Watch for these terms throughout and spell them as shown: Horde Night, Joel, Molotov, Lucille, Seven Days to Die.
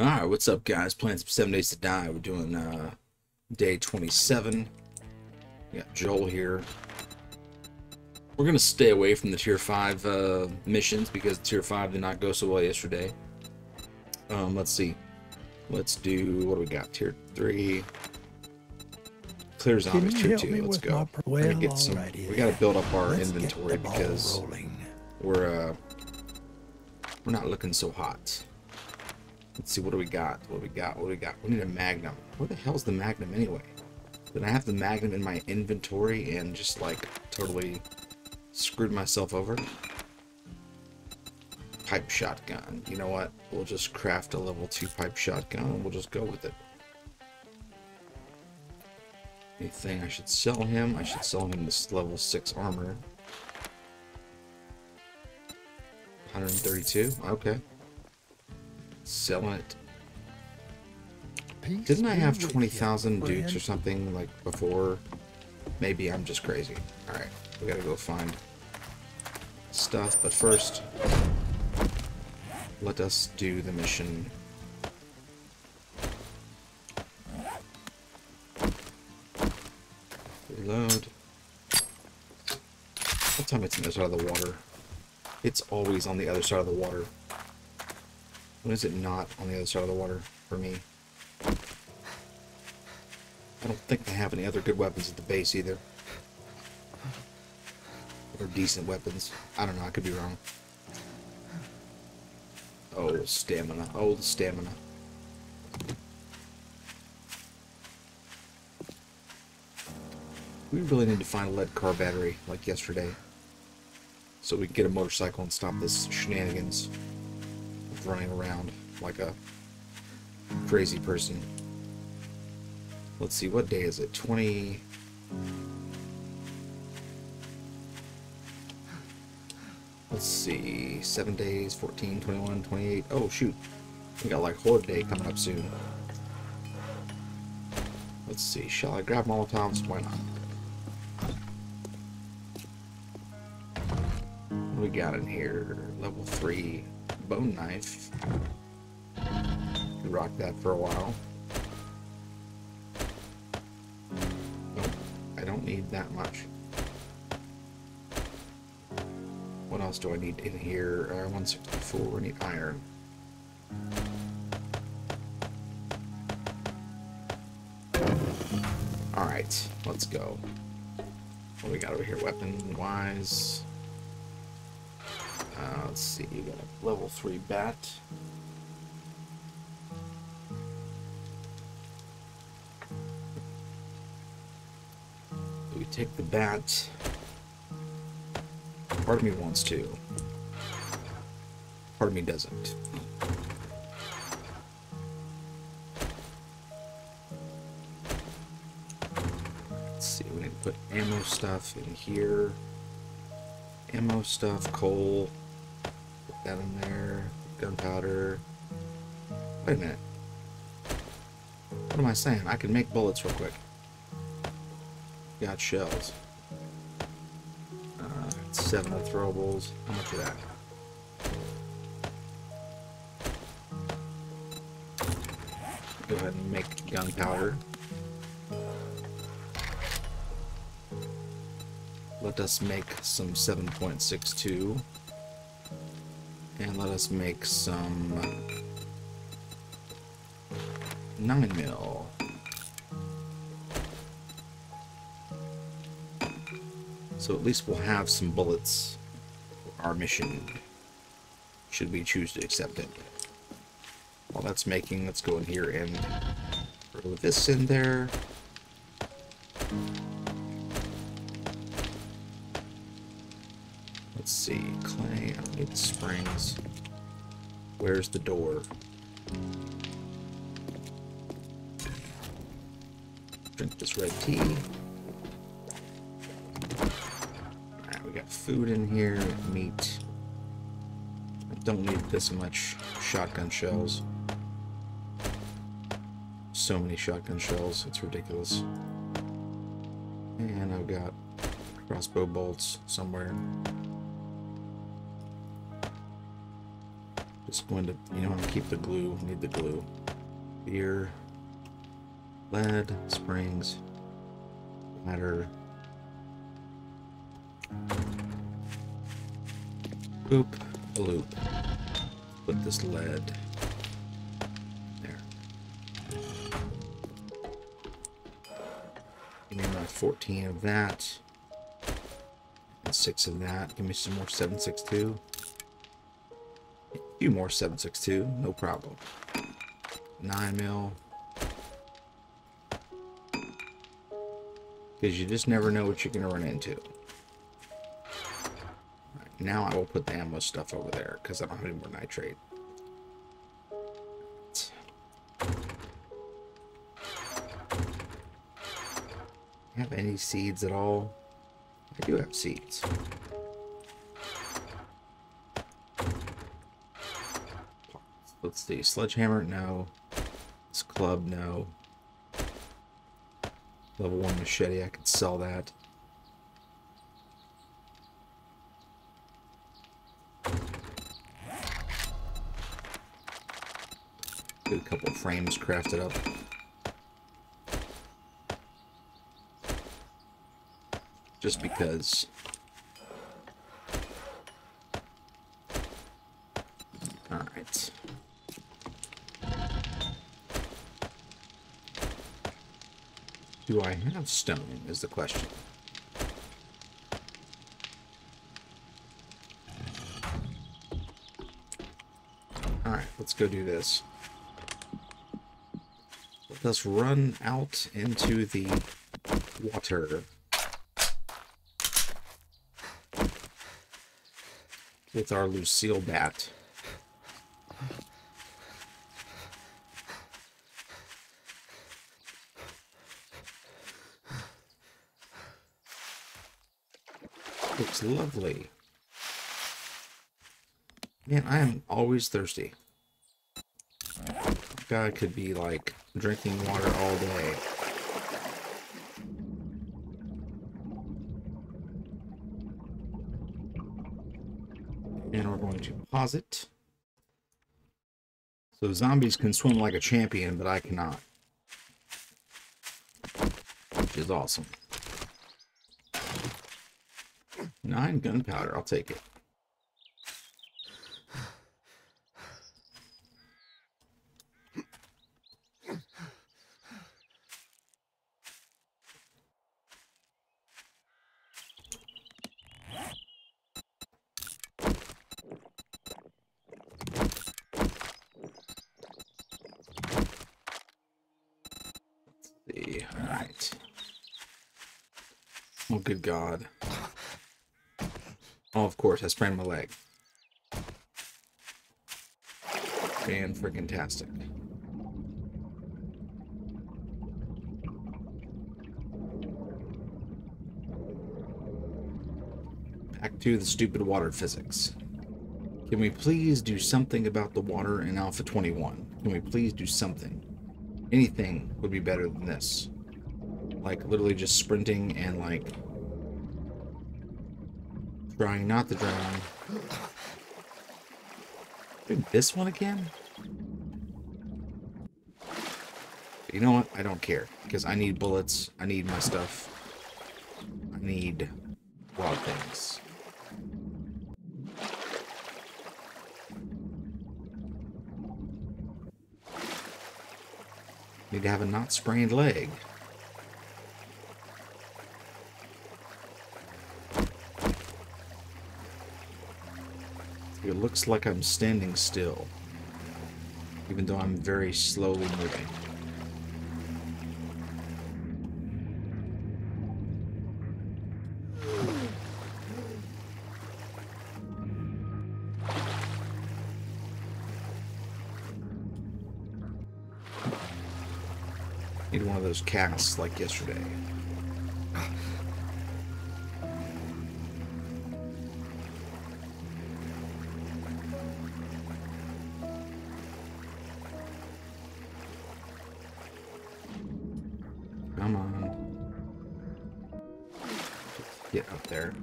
Alright, what's up guys? Playing some 7 Days to Die. We're doing day 27. We got Joel here. We're gonna stay away from the tier 5 missions because tier 5 did not go so well yesterday. Let's see. Let's do, what do we got? Tier 3. Clear zombies, tier 2. Let's go. We're gonna get some, we gotta build up our inventory because we're not looking so hot. Let's see, what do we got? What do we got? What do we got? We need a magnum. Where the hell's the magnum anyway? Did I have the magnum in my inventory and just like totally screwed myself over? Pipe shotgun. You know what? We'll just craft a level 2 pipe shotgun and we'll just go with it. Anything I should sell him? I should sell him this level 6 armor. 132? Okay. Selling it. Didn't I have 20,000 dukes or something like before? Maybe I'm just crazy. Alright, we gotta go find stuff, but first let us do the mission. Reload. What time it's on the other side of the water? It's always on the other side of the water. When is it not on the other side of the water for me? I don't think they have any other good weapons at the base either. Or decent weapons. I don't know, I could be wrong. Oh, stamina. Oh, the stamina. We really need to find a lead car battery like yesterday. So we can get a motorcycle and stop this shenanigans. Running around like a crazy person. Let's see, what day is it? 20... Let's see, 7 days, 14, 21, 28. Oh, shoot. We got like Horde Day coming up soon. Let's see, shall I grab Molotovs? Why not? What do we got in here? Level 3. Bone knife. Rock that for a while. Nope, I don't need that much. What else do I need in here? 164, I need iron. Alright, let's go. What do we got over here? Weapon wise. Let's see, you got a level 3 bat. We take the bat. Part of me wants to. Part of me doesn't. Let's see, we need to put ammo stuff in here. Ammo stuff, coal. That in there, gunpowder. Wait a minute. What am I saying? I can make bullets real quick. Got shells. 7 throwables. How much of that? Go ahead and make gunpowder. Let us make some 7.62. And let us make some 9mm. So at least we'll have some bullets for our mission, should we choose to accept it. While that's making, let's go in here and throw this in there. Let's see, clay, I need the springs. Where's the door? Drink this red tea. Alright, we got food in here, meat. I don't need this much shotgun shells. So many shotgun shells, it's ridiculous. And I've got crossbow bolts somewhere. Just going to, you know, keep the glue. Need the glue. Beer, lead, springs, matter. Oop, a loop. Put this lead there. Give me like 14 of that. And 6 of that. Give me some more 762. A few more 762, no problem. 9 mil. Because you just never know what you're gonna run into. Now I will put the ammo stuff over there because I don't have any more nitrate. Have any seeds at all? I do have seeds. Let's see. Sledgehammer? No. This club? No. Level 1 machete. I could sell that. A couple frames crafted up. Just because. Alright. Do I have stone is the question. Alright, let's go do this. Let's run out into the water. With our Lucille bat. Looks lovely. Man, I am always thirsty. I could be like drinking water all day. And we're going to pause it. So zombies can swim like a champion, but I cannot. Which is awesome. 9 gunpowder, I'll take it. Oh, good God. Oh, of course, I sprained my leg. And friggin-tastic. Back to the stupid water physics. Can we please do something about the water in Alpha 21? Can we please do something? Anything would be better than this. Like, literally just sprinting and, like, trying not to drown. Dude, this one again? You know what? I don't care. Because I need bullets. I need my stuff. I need wild things. Need to have a not sprained leg. It looks like I'm standing still, even though I'm very slowly moving. Need one of those casts like yesterday. Come on. Get up there.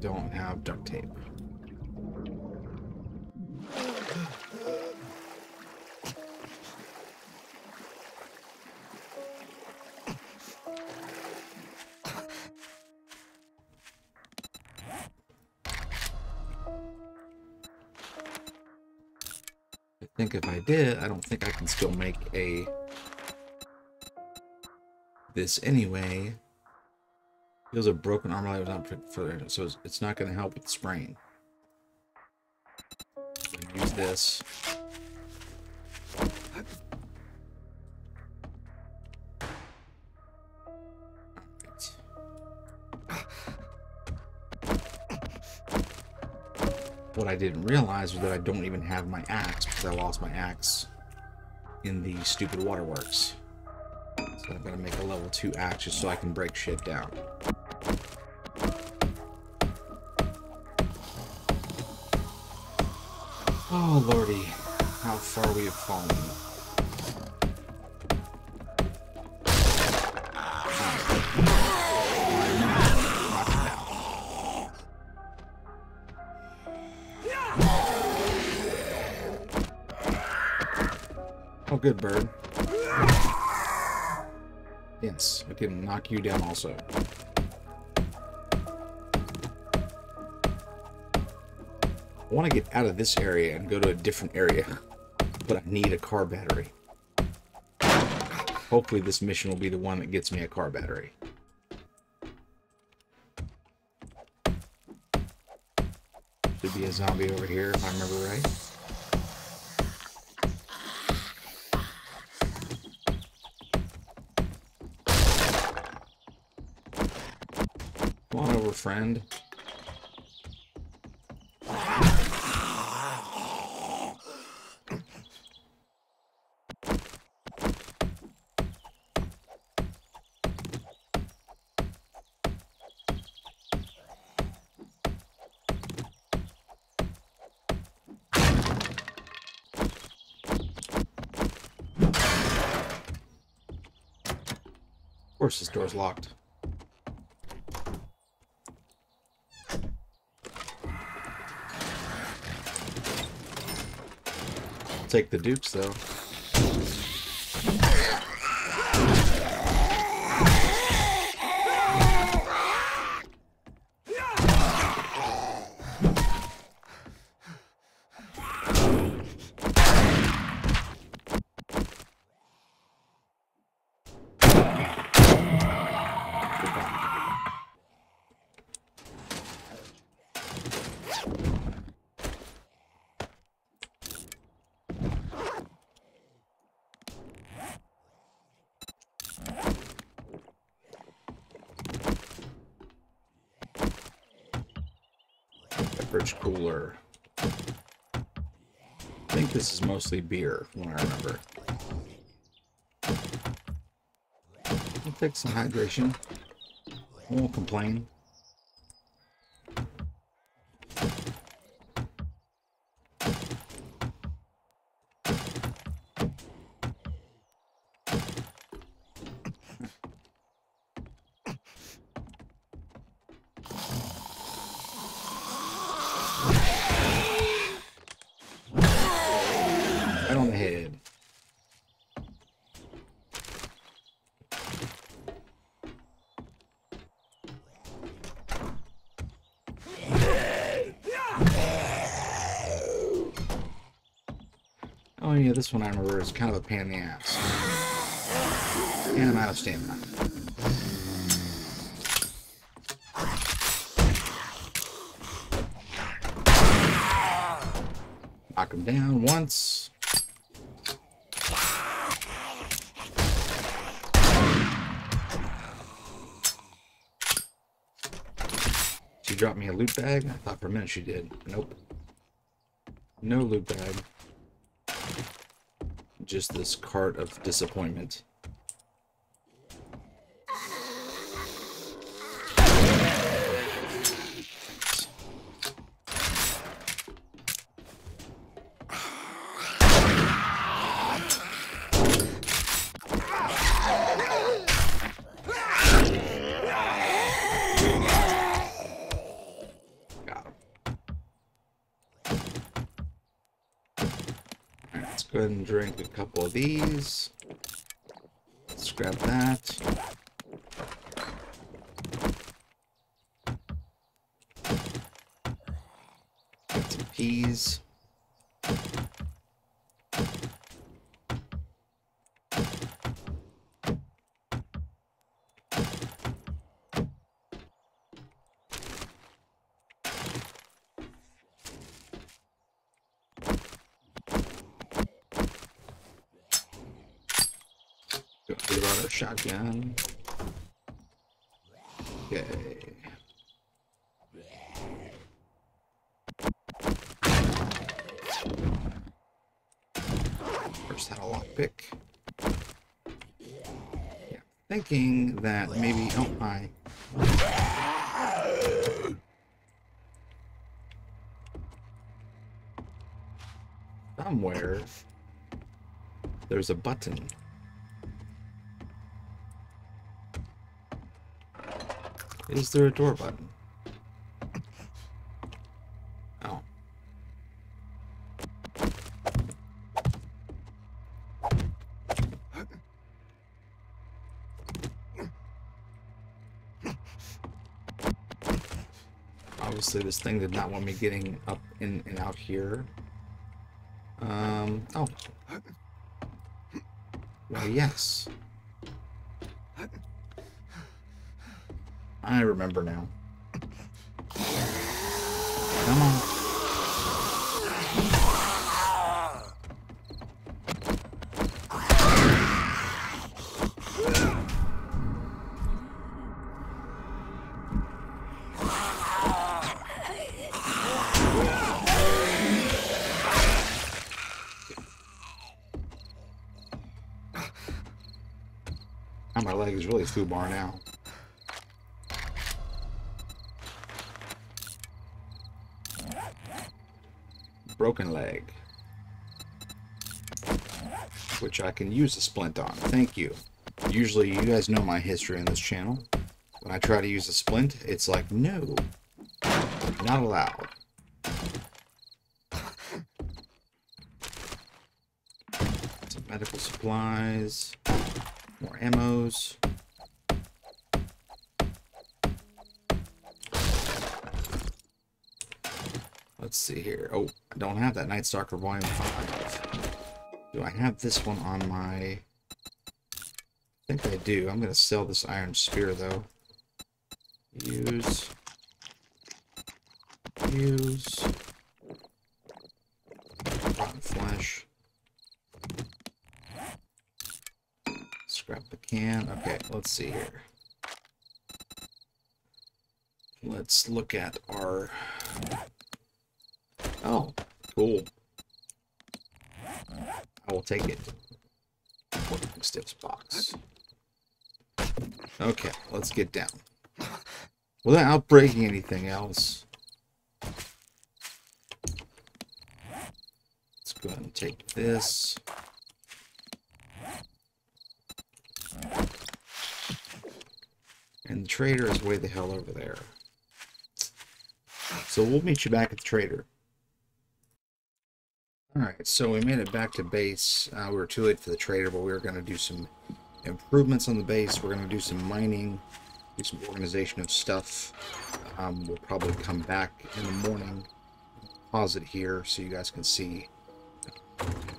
Don't have duct tape. I think if I did, I don't think I can still make a... this anyway. Heals a broken armor light without further, so it's not going to help with the sprain. Use this. What I didn't realize was that I don't even have my axe, because I lost my axe in the stupid waterworks. So I've got to make a level 2 axe just so I can break shit down. Oh lordy, how far we have fallen. Oh, good bird. Yes, I can knock you down also. I want to get out of this area and go to a different area, but I need a car battery. Hopefully this mission will be the one that gets me a car battery. Should be a zombie over here, if I remember right. Friend. Of course this door's locked. Take the dupes though. Cooler. I think this is mostly beer, from what I remember. I'll take some hydration. I won't complain. Yeah, this one I remember is kind of a pain in the ass. And I'm out of stamina. Knock him down once. She dropped me a loot bag? I thought for a minute she did. Nope. No loot bag. Just this cart of disappointment. And drink a couple of these. Let's grab that. Get some peas. What about a shotgun? Okay. First had a lockpick. Yeah, thinking that maybe. Oh my. Somewhere there's a button. Is there a door button? Oh. Obviously this thing did not want me getting up in and out here. Oh. Well, yes. I remember now. Come on. Oh, my leg is really foobar now. Broken leg, which I can use a splint on. Thank you. Usually you guys know my history on this channel. When I try to use a splint, it's like, no, not allowed. Some medical supplies, more ammos. Let's see here. Oh, I don't have that Night Stalker Volume 5. Do I have this one on my... I think I do. I'm going to sell this Iron Spear, though. Use. Use. Rotten Flesh. Scrap the can. Okay, let's see here. Let's look at our... Oh, cool. I will take it. Working Stiff's box. Okay, let's get down. Without breaking anything else. Let's go ahead and take this. And the trader is way the hell over there. So we'll meet you back at the trader. Alright, so we made it back to base. We were too late for the trader, but we were going to do some improvements on the base. We're going to do some mining, do some organization of stuff. We'll probably come back in the morning, pause it here so you guys can see,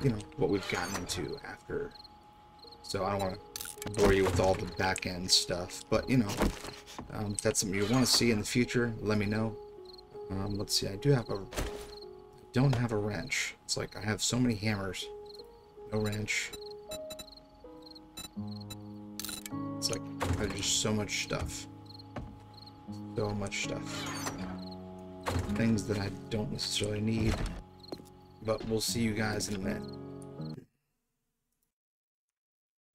you know, what we've gotten into after. So I don't want to bore you with all the back-end stuff, but, you know, if that's something you want to see in the future, let me know. Let's see, I do have a... don't have a wrench. It's like I have so many hammers. No wrench. It's like I have just so much stuff. So much stuff. Things that I don't necessarily need. But we'll see you guys in a minute.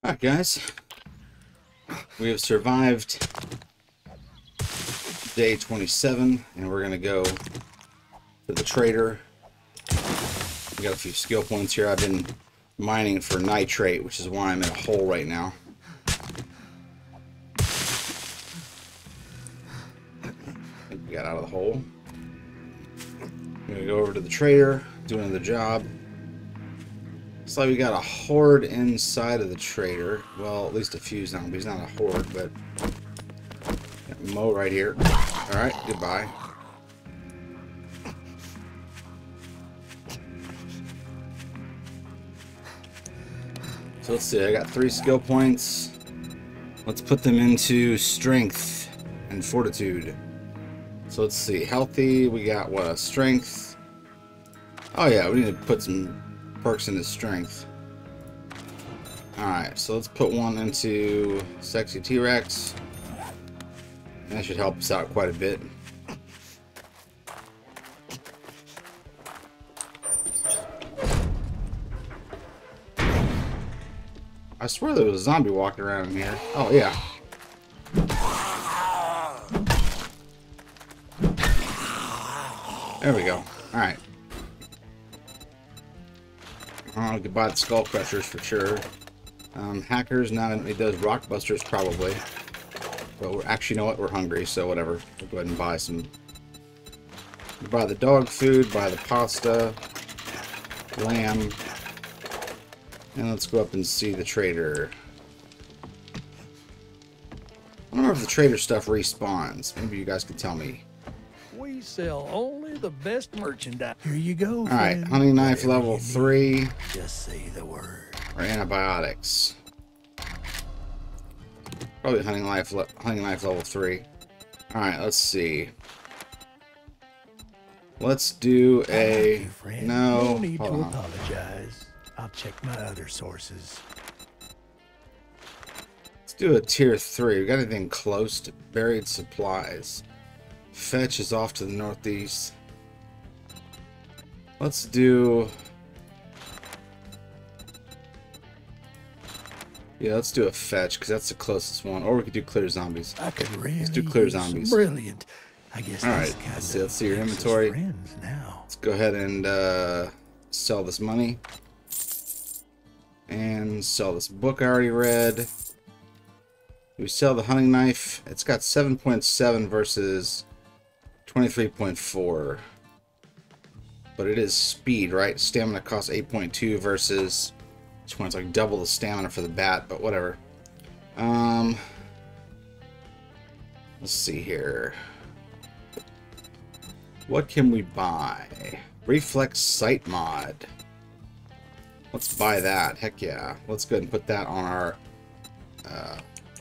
Alright guys. We have survived day 27 and we're gonna go to the trader. I got a few skill points here. I've been mining for nitrate, which is why I'm in a hole right now. I think we got out of the hole. I'm going to go over to the trader, do another job. Looks like we got a horde inside of the trader. Well, at least a few zombies, not a horde, but... got Mo right here. Alright, goodbye. So let's see, I got 3 skill points. Let's put them into strength and fortitude. So let's see, healthy, we got what, a strength? Oh yeah, we need to put some perks into strength. Alright, so let's put one into Sexy T-Rex. That should help us out quite a bit. I swear there was a zombie walking around in here. Oh, yeah. There we go. Alright. I could buy the Skull Crushers for sure. Hackers, now it does Rockbusters probably. But we're actually, you know what? We're hungry, so whatever. We'll go ahead and buy some. Buy the dog food, buy the pasta, lamb. And let's go up and see the trader. I don't know if the trader stuff respawns. Maybe you guys could tell me. We sell only the best merchandise. Here you go. All right, hunting knife level 3. Just say the word. Or antibiotics. Probably hunting knife level 3. All right, let's see. Let's do a no. No need to apologize. I'll check my other sources. Let's do a tier 3. We got anything close to buried supplies? Fetch is off to the northeast. Let's do. Yeah, let's do a fetch because that's the closest one. Or we could do clear zombies. I could really. Let's do clear zombies. Brilliant. I guess. All right. Let's see your inventory. Now. Let's go ahead and sell this money. And sell this book I already read. We sell the hunting knife. It's got 7.7 versus 23.4. But it is speed, right? Stamina costs 8.2 versus... This one's like double the stamina for the bat, but whatever. Let's see here. What can we buy? Reflex sight mod. Let's buy that. Heck yeah. Let's go ahead and put that on our...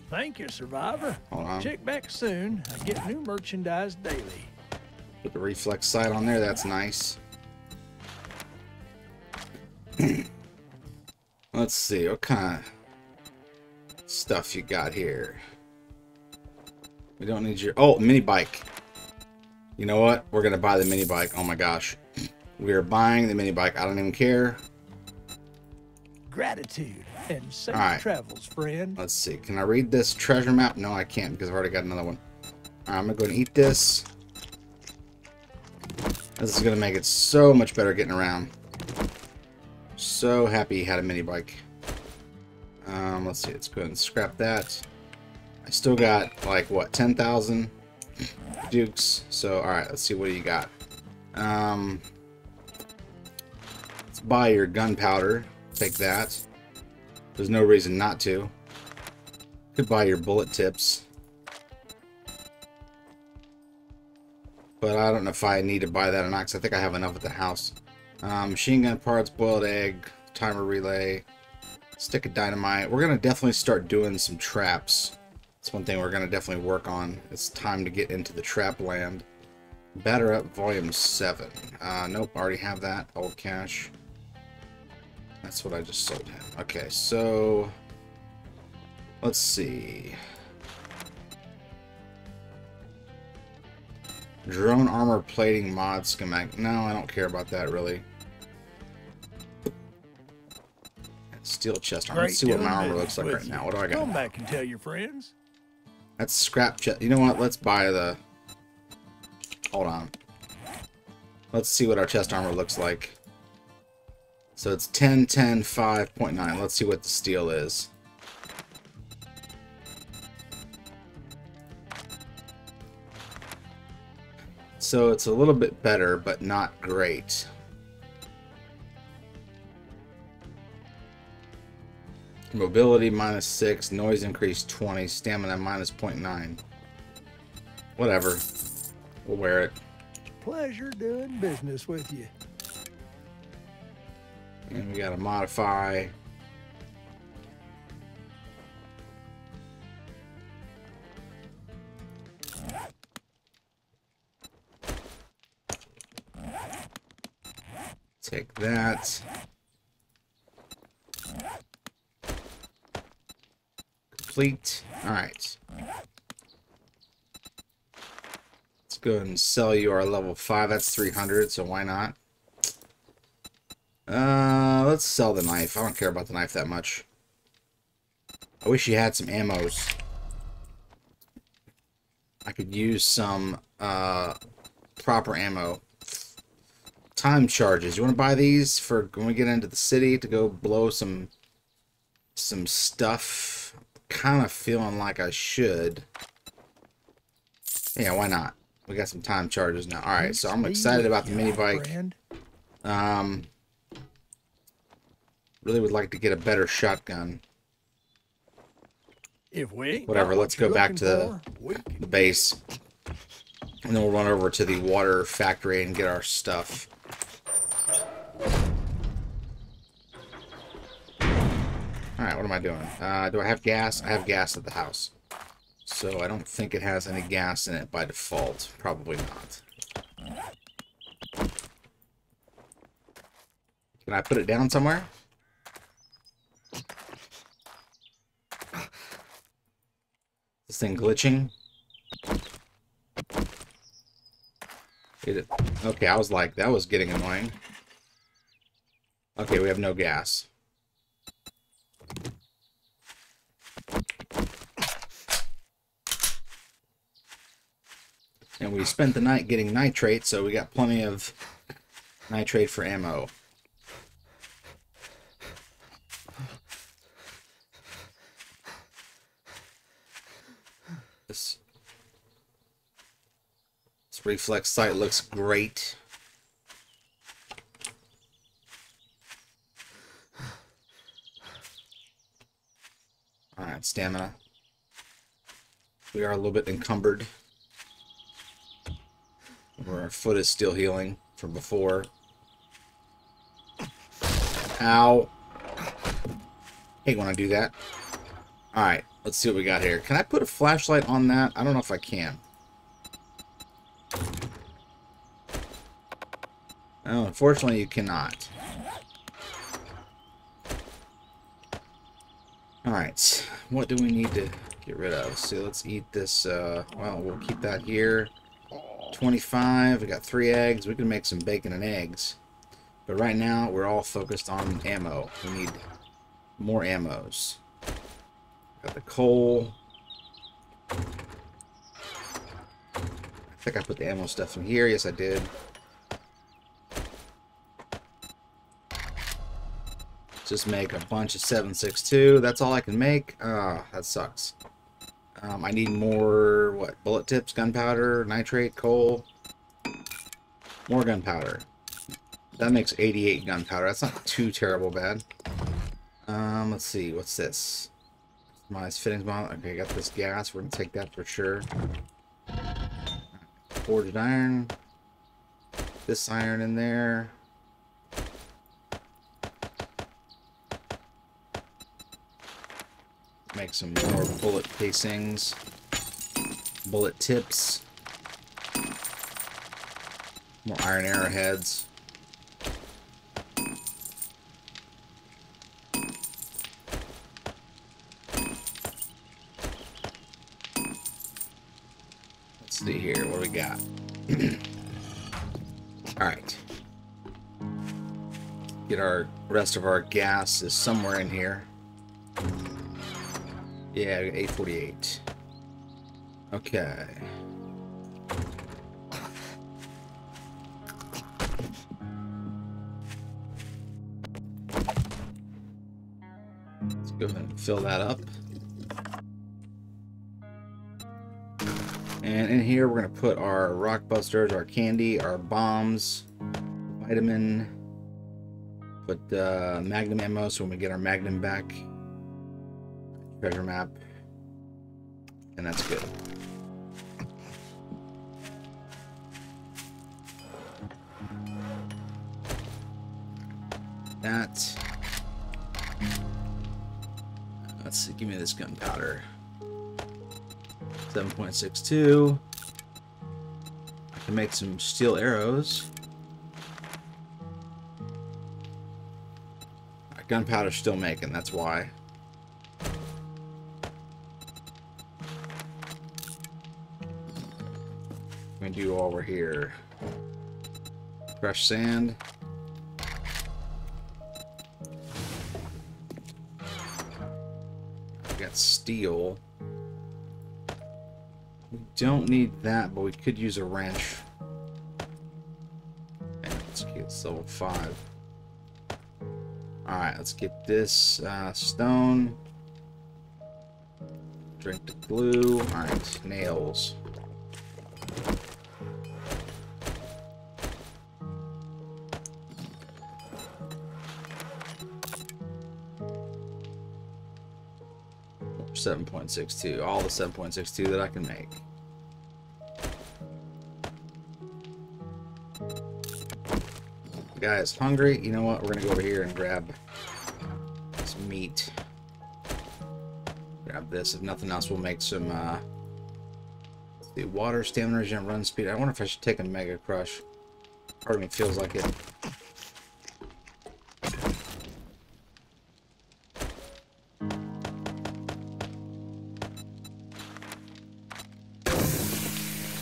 Thank you, Survivor. Hold on. Check back soon. I get new merchandise daily. Put the reflex sight on there. That's nice. Let's see. What kind of stuff you got here? We don't need your... Oh, mini bike. You know what? We're going to buy the mini bike. Oh, my gosh. We are buying the mini bike. I don't even care. Gratitude and safe travels, friend. Let's see. Can I read this treasure map? No, I can't because I've already got another one. All right, I'm going to go and eat this. This is going to make it so much better getting around. So happy he had a mini bike. Let's see. Let's go ahead and scrap that. I still got, like, what, 10,000 dukes. So, all right, let's see what do you got. Let's buy your gunpowder. Take that. There's no reason not to. Could buy your bullet tips. But I don't know if I need to buy that or not, because I think I have enough at the house. Machine gun parts, boiled egg, timer relay, stick of dynamite. We're going to definitely start doing some traps. That's one thing we're going to definitely work on. It's time to get into the trap land. Batter up volume 7. Nope, I already have that. Old cash. That's what I just sold him. Okay, so let's see. Drone armor plating mod schematic. No, I don't care about that really. Steel chest armor. Let's see what my armor looks like right now. What do I got? Come back and tell your friends. That's scrap chest. You know what? Let's buy the. Hold on. Let's see what our chest armor looks like. So it's 10, 10, 5.9. Let's see what the steel is. So it's a little bit better, but not great. Mobility minus 6, noise increase 20, stamina minus 0.9. Whatever. We'll wear it. Pleasure doing business with you. And we gotta modify. Take that. fleet. Alright. Let's go ahead and sell you our level 5. That's 300, so why not? Let's sell the knife. I don't care about the knife that much. I wish you had some ammos. I could use some proper ammo. Time charges. You want to buy these for when we get into the city to go blow some stuff? Kind of feeling like I should. Yeah, why not? We got some time charges now. All right, so I'm excited about the mini bike. Really would like to get a better shotgun. If we whatever, let's go back to the base, and then we'll run over to the water factory and get our stuff. Alright, what am I doing? Do I have gas? I have gas at the house. So I don't think it has any gas in it by default. Probably not. Can I put it down somewhere? This thing glitching? Okay, I was like, that was getting annoying. Okay, we have no gas. And we spent the night getting nitrate, so we got plenty of nitrate for ammo. This reflex sight looks great. Alright, stamina. We are a little bit encumbered. Where our foot is still healing from before. Ow. Hate when I do that. Alright, let's see what we got here. Can I put a flashlight on that? I don't know if I can. Oh, unfortunately you cannot. Alright, what do we need to get rid of? So let's eat this, well, we'll keep that here. 25, we got 3 eggs. We can make some bacon and eggs. But right now, we're all focused on ammo. We need more ammos. Got the coal. I think I put the ammo stuff in here. Yes, I did. Just make a bunch of 7.62. That's all I can make. That sucks. I need more, what, bullet tips, gunpowder, nitrate, coal, more gunpowder. That makes 88 gunpowder. That's not too terrible bad. Let's see, what's this? My fittings model. Okay, I got this gas. We're going to take that for sure. Forged iron. This iron in there. Make some more bullet casings, bullet tips, more iron arrowheads. Let's see here, what do we got? Alright. Get our rest of our gas is somewhere in here. Yeah, 848. Okay. Let's go ahead and fill that up. And in here, we're going to put our rock busters, our candy, our bombs, vitamin, put magnum ammo so when we get our magnum back. Treasure map, and that's good. That. Let's see. Give me this gunpowder. 7.62. I can make some steel arrows. Gunpowder's still making. That's why. can do while we're here. Fresh sand. We got steel. We don't need that, but we could use a wrench. And let's get level 5. Alright, let's get this stone. Drink the glue. Alright, nails. Or 7.62. All the 7.62 that I can make. Guys, hungry? You know what? We're gonna go over here and grab some meat. Grab this. If nothing else, we'll make some the water, stamina regen, run speed. I wonder if I should take a mega crush. Part of me feels like it.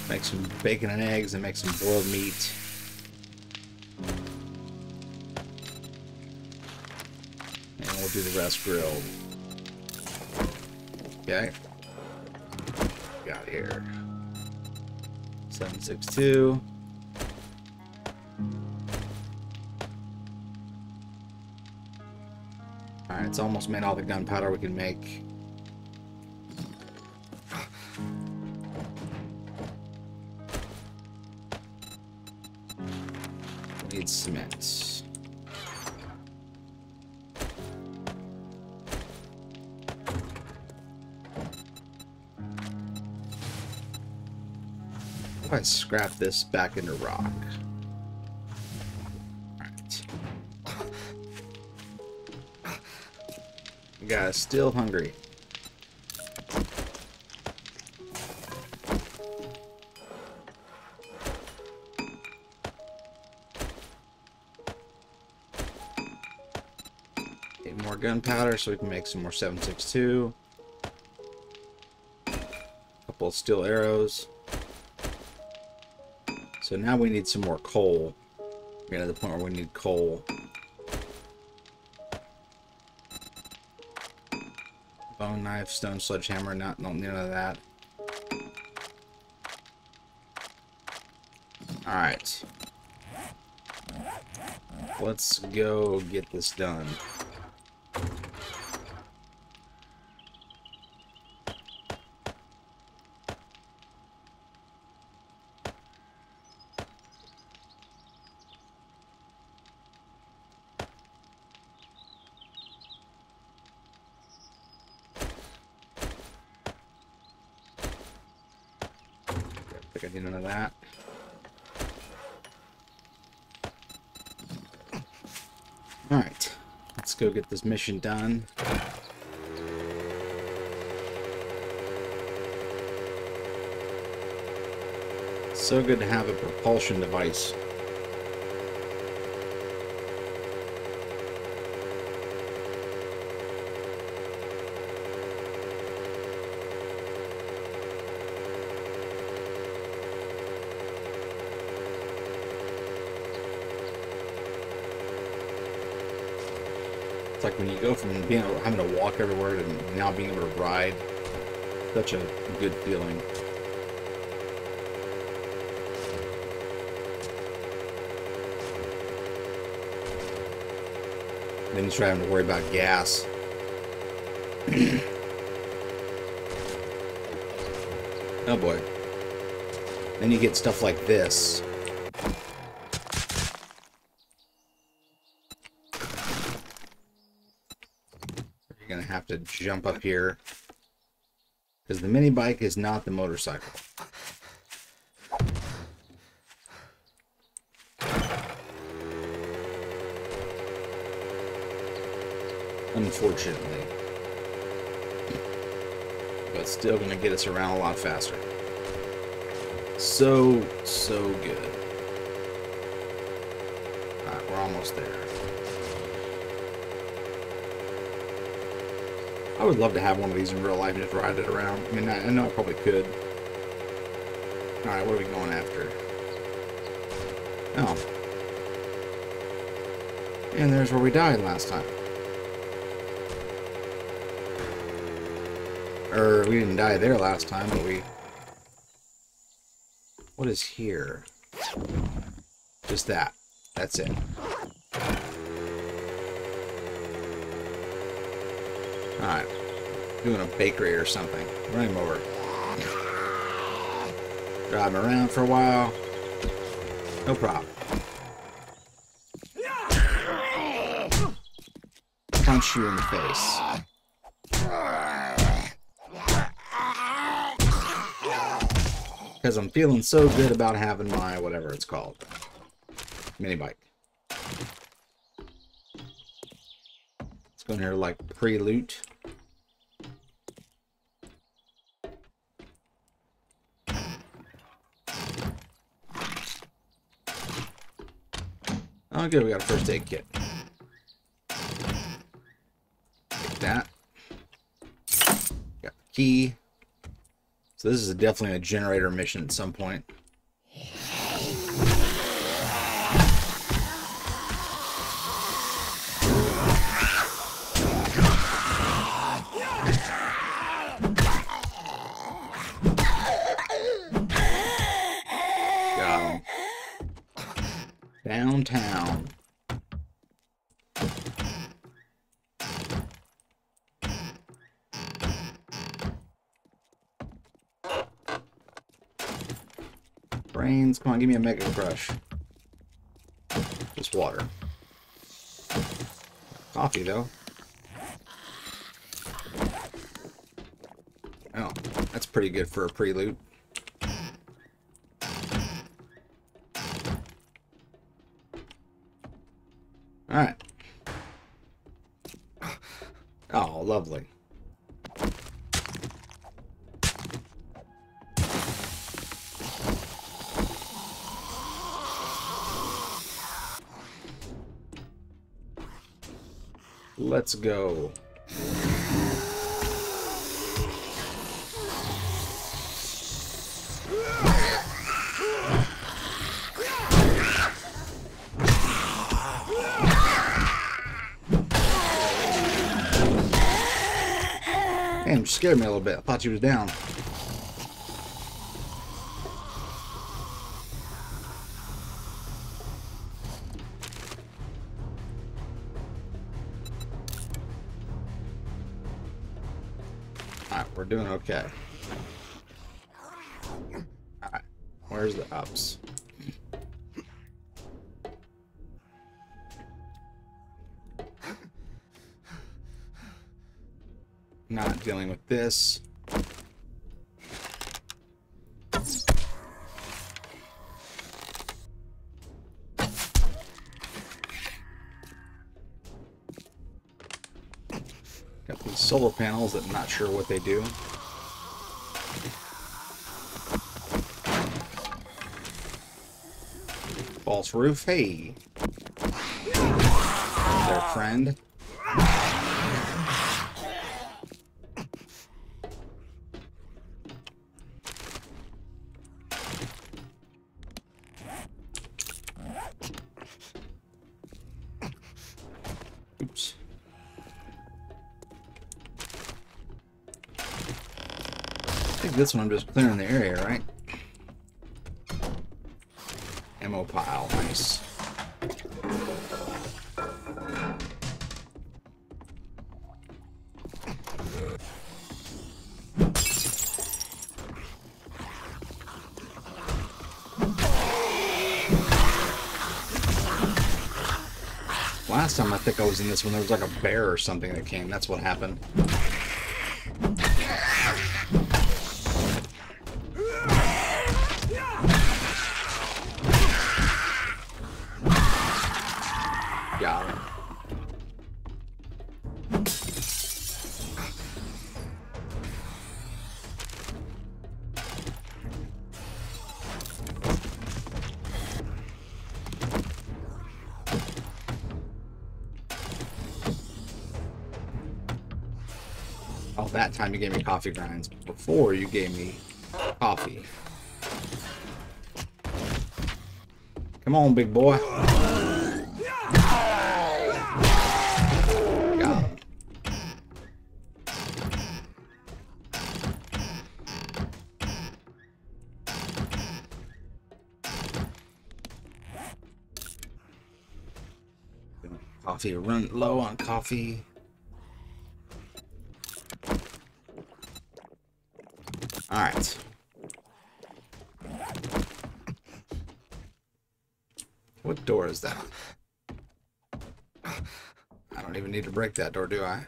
Make some bacon and eggs and make some boiled meat. And we'll do the rest grilled. Okay. Got here. 762. Alright, it's almost made all the gunpowder we can make. We need cement. I scrap this back into rock. Alright. Guys, still hungry. Get more gunpowder so we can make some more 7.62. Couple of steel arrows. So now we need some more coal. We're getting to the point where we need coal. Bone knife, stone sledgehammer, don't need none of that. Alright. Let's go get this done. I need none of that. Alright, let's go get this mission done. So good to have a propulsion device. It's like when you go from being having to walk everywhere to now being able to ride. Such a good feeling. Then you start having to worry about gas. Oh boy. Then you get stuff like this. Have to jump up here because the mini bike is not the motorcycle. Unfortunately. But still going to get us around a lot faster. So good. Alright, we're almost there. I would love to have one of these in real life and just ride it around. I mean, I know I probably could. Alright, what are we going after? Oh. And there's where we died last time. Or, we didn't die there last time, but we... What is here? Just that. That's it. Alright. Doing a bakery or something. Run him over. Drive him around for a while. No problem. Punch you in the face. Because I'm feeling so good about having my whatever it's called. Mini bike. Let's go in here like pre-loot. Oh good, we got a first aid kit. Take that. Got the key. So this is definitely a generator mission at some point. Got him. Downtown. Brains, come on, give me a mega crush. Just water. Coffee, though. Oh, that's pretty good for a pre-loot. Alright. Oh, lovely. Let's go. Damn, she scared me a little bit. I thought she was down. We're doing okay. Alright, where's the ups? Not dealing with this. Solar panels that I'm not sure what they do. False roof, hey. Their friend. Oops. I think this one I'm just clearing the area, right? Ammo pile, nice. Last time I think I was in this one, there was like a bear or something that came. That's what happened. That time you gave me coffee grinds. Before you gave me coffee. Come on, big boy. Got him. Coffee, run low on coffee. All right. What door is that? I don't even need to break that door, do I?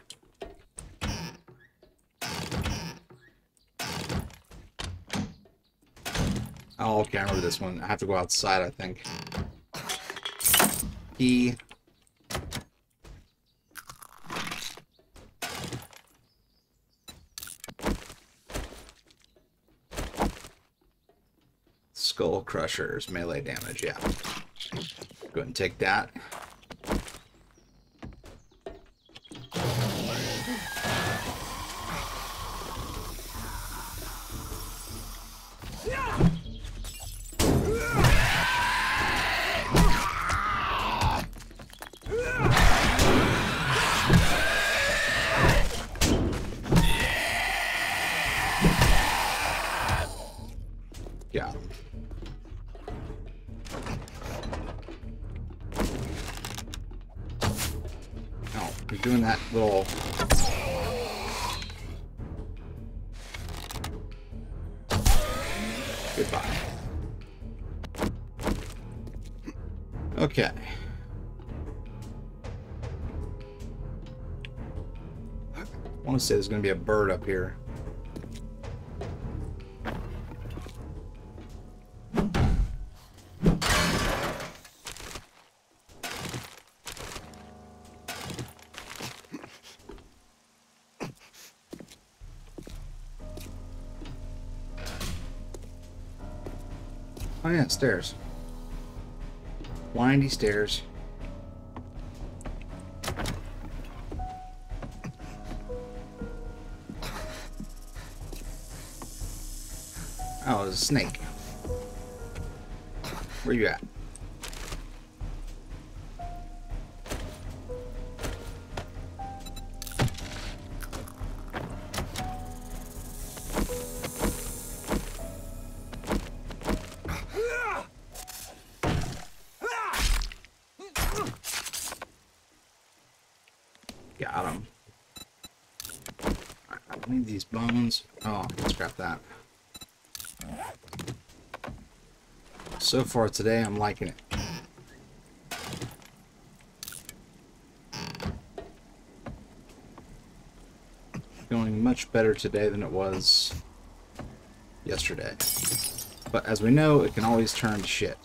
Oh, okay, I remember this one. I have to go outside, I think. Key. Skull Crushers, melee damage, yeah. Go ahead and take that. Got him. Doing that little goodbye. Okay. I want to say there's going to be a bird up here. Oh yeah, stairs. Windy stairs. Oh, there's a snake. Where you at? Got him. I need these bones. Oh, I can scrap that. So far today, I'm liking it. Feeling much better today than it was yesterday. But as we know, it can always turn to shit.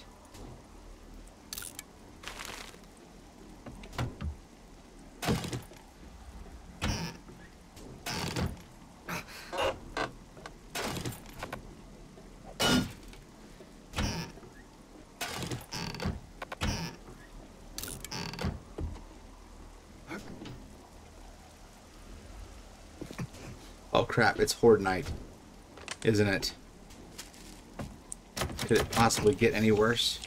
Oh crap, it's Horde Night, isn't it? Could it possibly get any worse?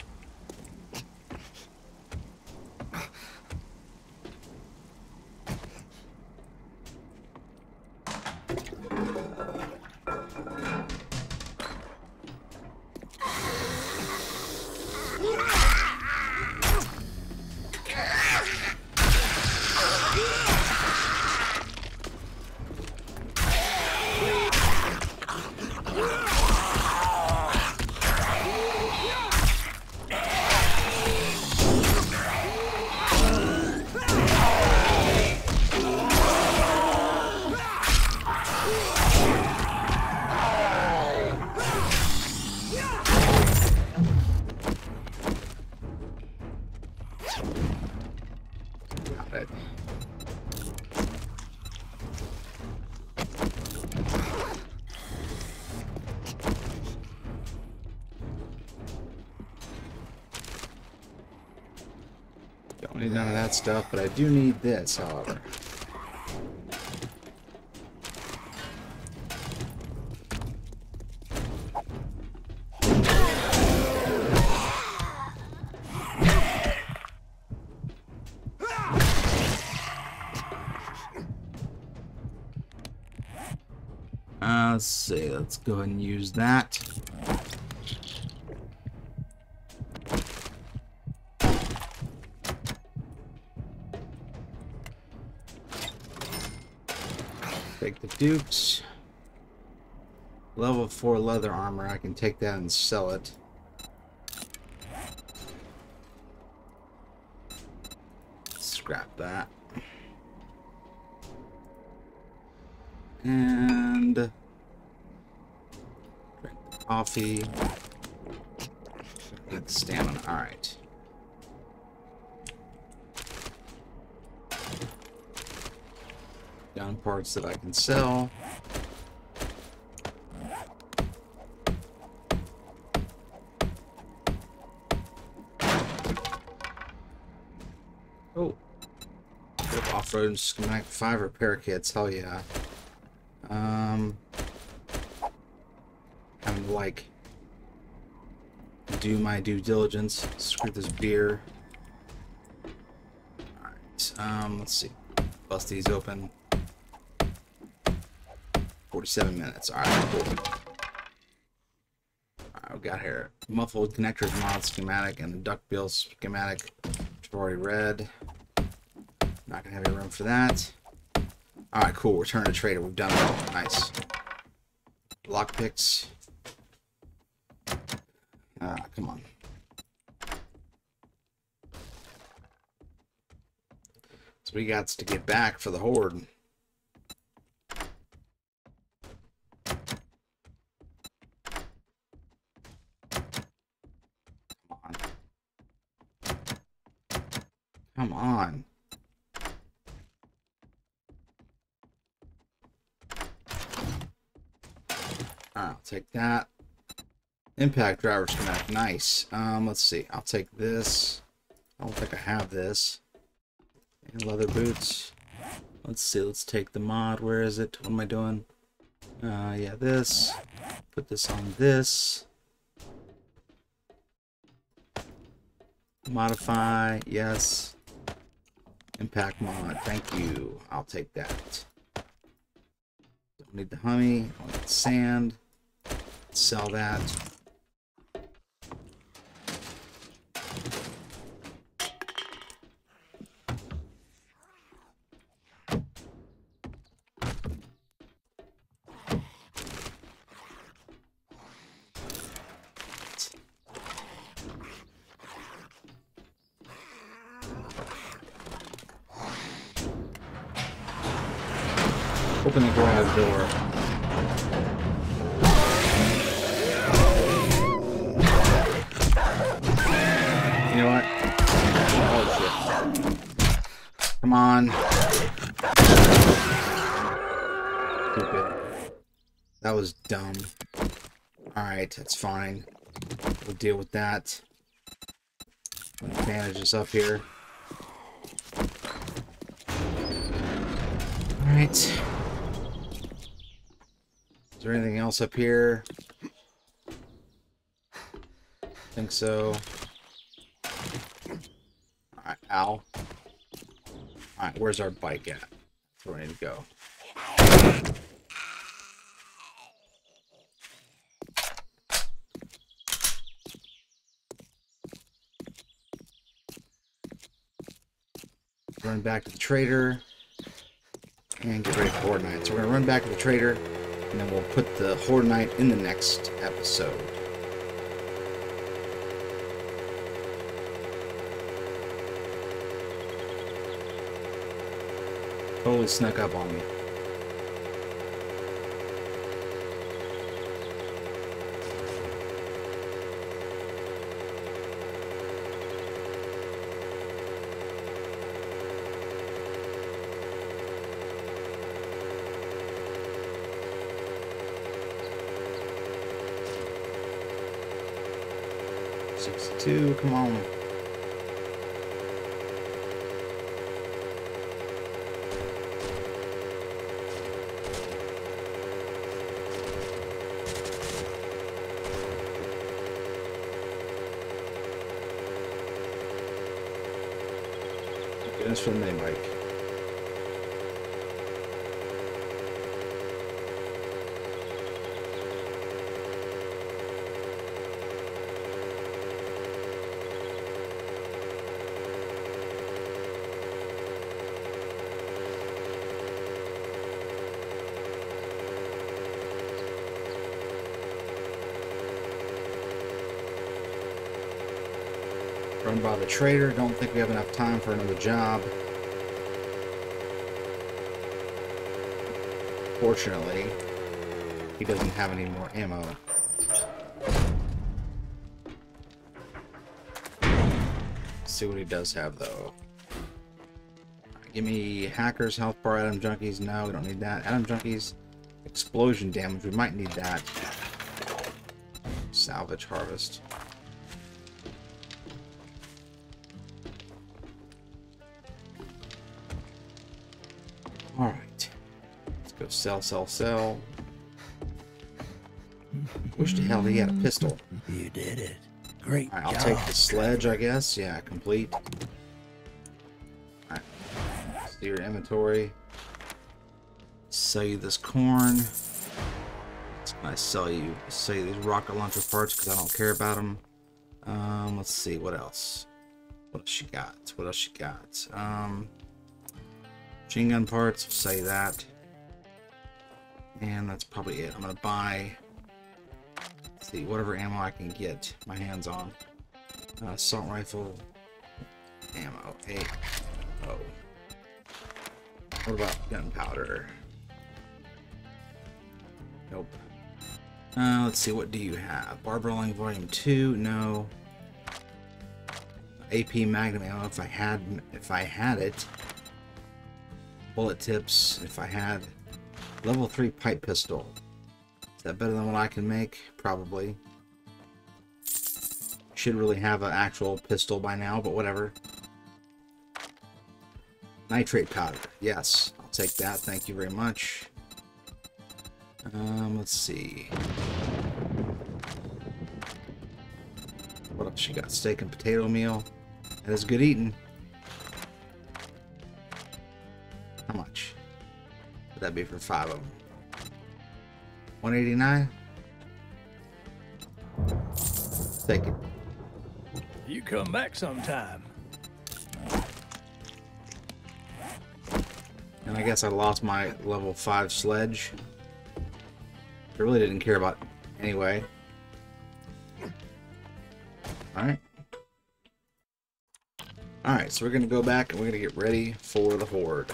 Don't need none of that stuff, but I do need this, however. Let's see. Let's go ahead and use that. Take the dukes. Level 4 leather armor. I can take that and sell it. Scrap that. And drink the coffee. Get the stamina. All right. Down parts that I can sell. Oh, off-road schematic 5 repair kits. Hell yeah. Kind of like do my due diligence. Screw this beer. All right. Let's see. Bust these open. 47 minutes. All right. Cool. All right, we got here muffled connectors mod schematic and duckbill schematic. Which I've already read. Not gonna have any room for that. Alright, cool. Return to trader. We've done well. Nice. Lockpicks. Ah, come on. So we got to get back for the Horde. Come on. Come on. I'll take that. Impact driver schematic. Nice. Let's see. I'll take this. I don't think I have this. And leather boots. Let's see. Let's take the mod. Where is it? What am I doing? Yeah, this. Put this on this. Modify. Yes. Impact mod. Thank you. I'll take that. Don't need the honey. I want the sand. Sell that. Open the garage door. You know what? Oh, shit. Come on. Stupid. That was dumb. Alright, that's fine. We'll deal with that. I'm gonna bandage this up here. Alright. Is there anything else up here? I think so. Ow. Alright, where's our bike at? That's where we need to go. Run back to the trader and get ready for Horde Night. So we're gonna run back to the trader and then we'll put the Horde Night in the next episode. Totally snuck up on me. '62, come on. That's from the mic. Run by the trader. Don't think we have enough time for another job. Fortunately, he doesn't have any more ammo. Let's see what he does have, though. Give me hackers, health bar, atom junkies. No, we don't need that. Atom junkies, explosion damage. We might need that. Salvage harvest. All right, let's go sell. Wish to hell he had a pistol. You did it. Great. All right, I'll take the sledge, I guess. Yeah, complete. All right, let's do your inventory. Sell you this corn. I sell you these rocket launcher parts because I don't care about them. Let's see what else. What else she got? Machine gun parts, I'll sell you that. And that's probably it. I'm gonna buy, let's see, whatever ammo I can get my hands on. Assault rifle ammo. Hey. Oh. What about gunpowder? Nope. Let's see, what do you have? Barbarling Volume 2, no. AP Magnum ammo, if I had it. Bullet tips, if I had. Level 3 pipe pistol. Is that better than what I can make? Probably. Should really have an actual pistol by now, but whatever. Nitrate powder, yes. I'll take that, thank you very much. Let's see. What else she got? Steak and potato meal. That is good eating. How much would that be for 5 of them? 189? Take it. You come back sometime. And I guess I lost my level 5 sledge. I really didn't care about it anyway. Alright. Alright, so we're going to go back and we're going to get ready for the Horde.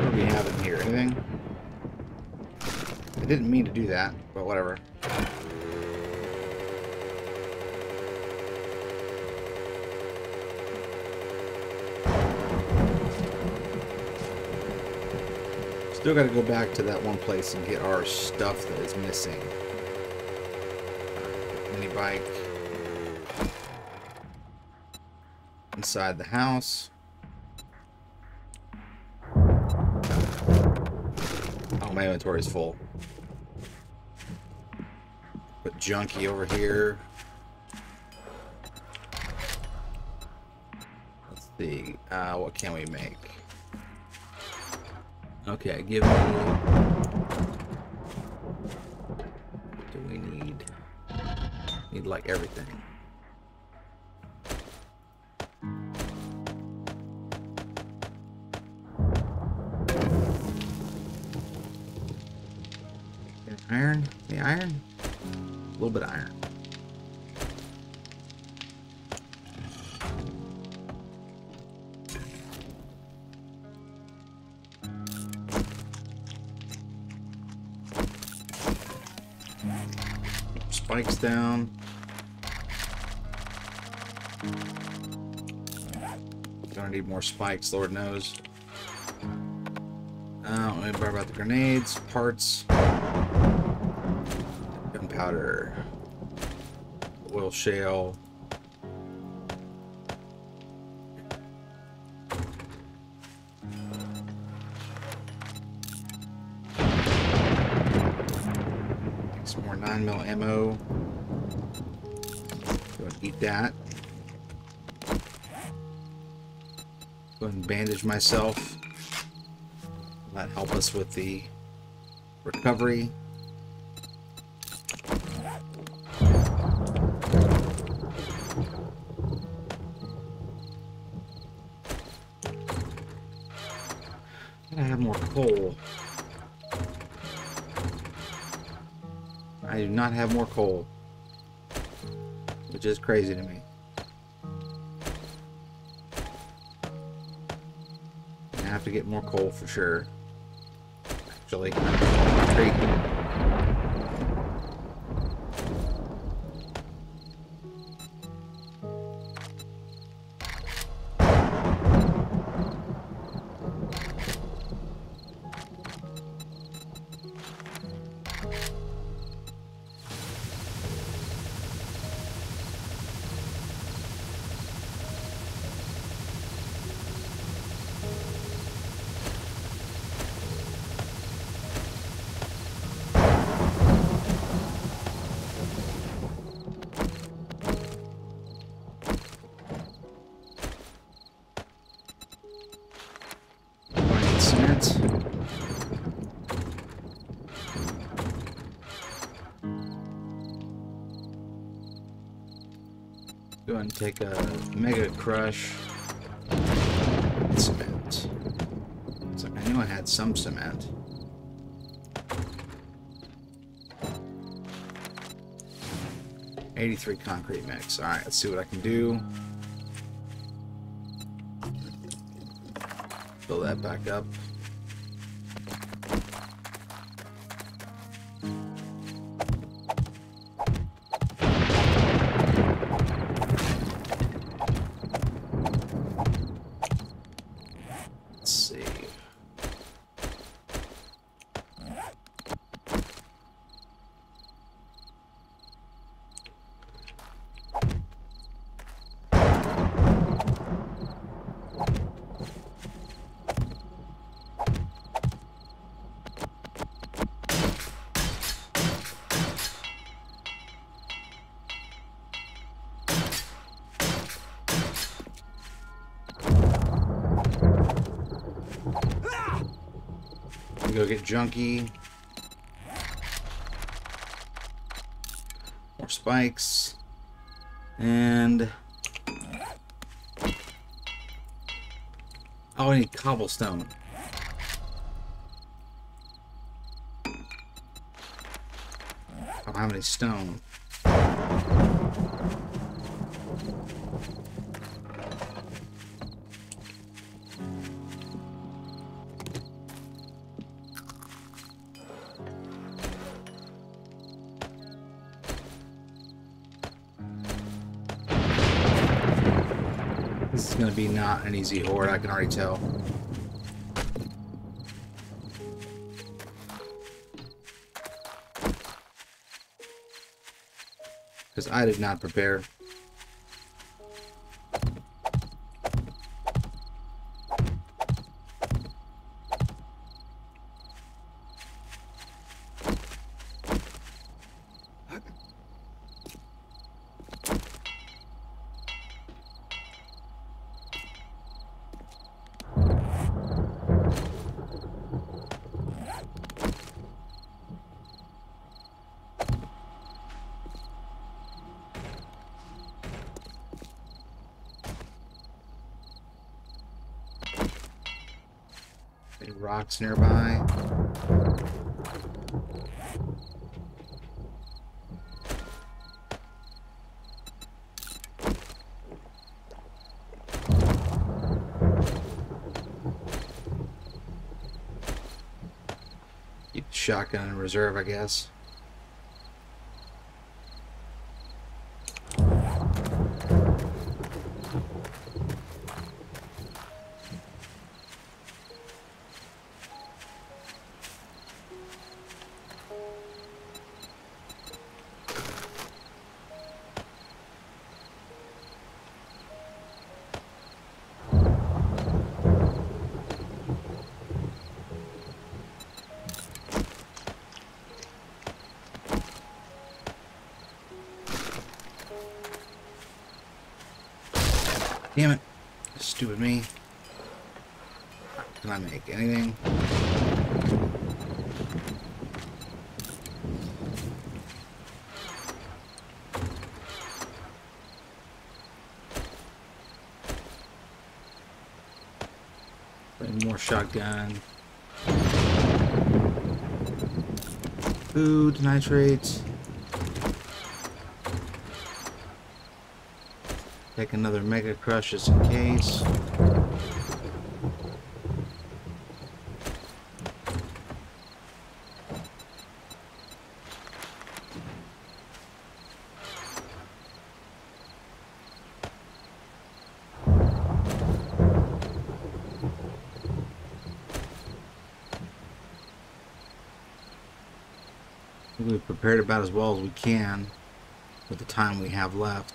What do we have in here? Anything? I didn't mean to do that, but whatever. Still gotta go back to that one place and get our stuff that is missing. Mini bike. Inside the house. Oh, my inventory is full. Put junkie over here. Let's see. What can we make? Okay, give me... What do we need? Need, like, everything. Iron? Any iron? A little bit of iron. Spikes down. Gonna need more spikes, Lord knows. Don't worry about the grenades, parts, gunpowder, oil shale. Mil ammo. Go and eat that. Go and bandage myself. Will that help us with the recovery? I have more coal. I do not have more coal. which is crazy to me. I have to get more coal for sure. Actually, great. Go ahead and take a mega crush and cement. It's like I knew I had some cement. $83 concrete mix. Alright, let's see what I can do. Fill that back up. Go get junky. More spikes. And oh, I need cobblestone. I don't have any stone. This is going to be not an easy horde, I can already tell. Because I did not prepare. Any rocks nearby? Keep the shotgun in reserve, I guess. Damn it. Stupid me. Can I make anything? Bring more shotgun. Food, nitrates. Take another Mega Crush just in case. We've prepared about as well as we can with the time we have left.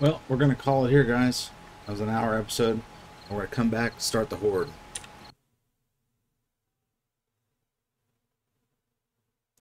Well, we're going to call it here, guys. That was an hour episode. We're going to come back and start the Horde.